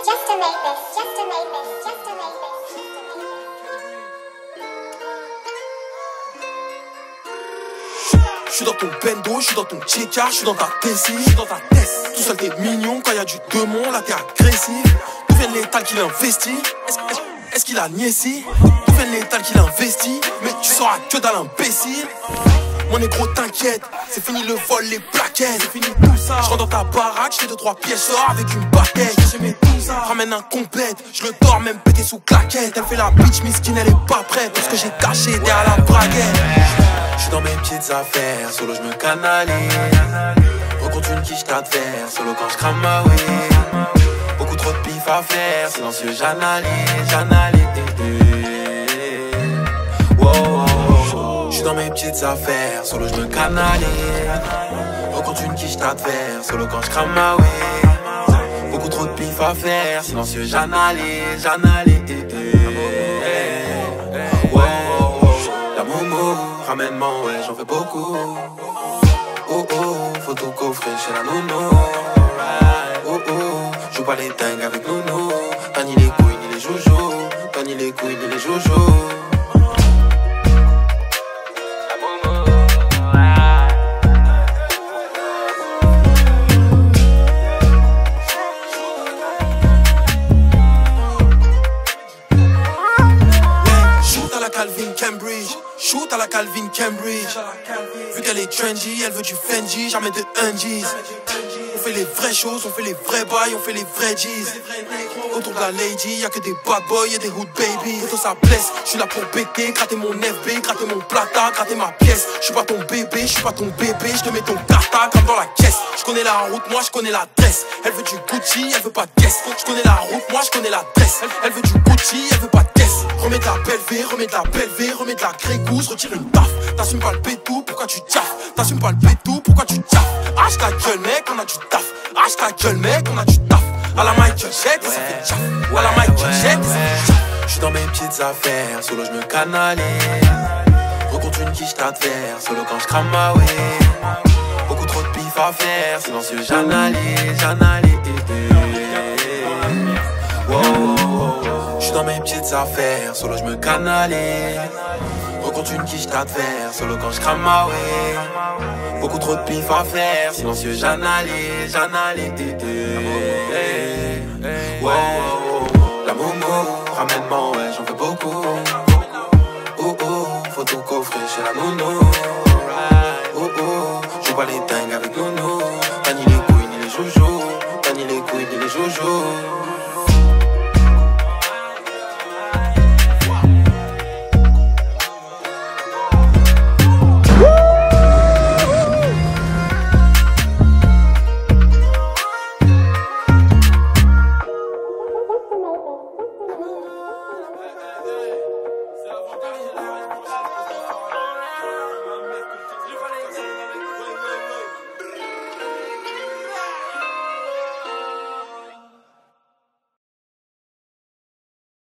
Je suis dans ton Bando, je suis dans ton Cheka, je suis dans ta TCS, je suis dans ta Ness. Tout seul t'es mignon, quand y'a du démon, là t'es agressif. D'où vient l'état qu'il investit? Est-ce qu'il a niaici? D'où vient l'état qu'il investit? Mais tu seras que dalle imbécile. Mon négro t'inquiète, c'est fini le vol, les plaquettes, c'est fini tout ça. Je rentre dans ta baraque, j'ai 2-3 pièces or avec une baguette. J'ai mes tout ça, ramène un complète, je le dors même pété sous claquette. Elle fait la bitch miskin, elle est pas prête parce que j'ai caché derrière la braguette. J'suis dans mes petites affaires, solo j'me canalise. Rencontre une quiche t'adverse, solo quand j'crame ma weed. Beaucoup trop de pif à faire, silencieux j'analyse. J'suis dans mes petites affaires, solo j'me canalise. Rencontre une quiche t'adverse, solo quand j'crame ma weed. Beaucoup trop de pif à faire, silencieux j'analyse. Ramène-moi, ouais, j'en fais beaucoup. Oh oh, faut tout coffrer chez la nounou. Oh oh, joue pas les dingues avec nounou. T'as ni les couilles ni les joujous. T'as ni les couilles ni les joujous. Calvin Cambridge, shoot à la Calvin Cambridge. Vu qu'elle est trendy, elle veut du Fendi, jamais de undies. On fait les vraies choses, on fait les vrais bails, on fait les vrais G's. Autour de la lady, y'a que des bad boys et des hood babies. Quand ça blesse, j'suis là pour péter, gratter mon FB, gratter mon plata, gratter ma pièce. J'suis pas ton bébé, j'suis pas ton bébé, j'te mets ton carta comme dans la caisse. J'connais la route, moi j'connais l'adresse. Elle veut du Gucci, elle veut pas de caisse. J'connais la route, moi j'connais l'adresse. Elle veut du Gucci, elle veut pas de caisse. Remets de la belle V, remets de la belle V, remets de la grégousse, retire une taf. T'assumes pas le pétou, pourquoi tu taffes? T'assumes pas le pétou, pourquoi tu taffes? Hache ta gueule mec, on a du taf. Hache ta gueule mec, on a du taf. À la Michael Jett, ça fait tchaf. À la Michael Jett, ça fait tchaf. J'suis dans mes petites affaires, solo j'me canalise. Rencontre une quiche t'adverse, solo quand j'crame ma weed. Beaucoup trop de pif à faire, silencieux j'analyse. J'suis dans mes petites affaires, solo j'me canalise. Rencontre une quiche t'adverse, solo quand j'crame ma weed. Beaucoup trop de pif à faire, silencieux j'analyse. Ouais, la moumou, ramène-moi, ouais, j'en fais beaucoup. Oh oh, faut tout coffrer chez la nounou. Oh oh, joue pas les dingues avec nounou. T'as ni les couilles ni les joujous. T'as ni les couilles ni les joujous.